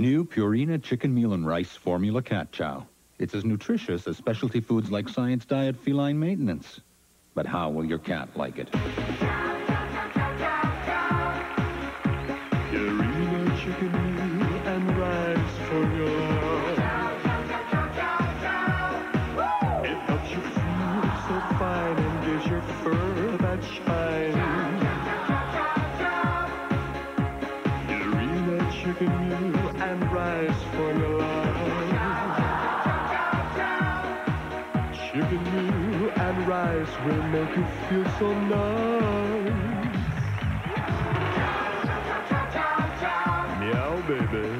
New Purina Chicken Meal and Rice Formula Cat Chow. It's as nutritious as specialty foods like Science Diet feline maintenance. But how will your cat like it? Purina Chicken Meal and Rice Formula. It helps you feel so fine and gives your fur that shine. Chicken meal and rice formula. Chicken meal and rice will make you feel so nice. Meow, baby.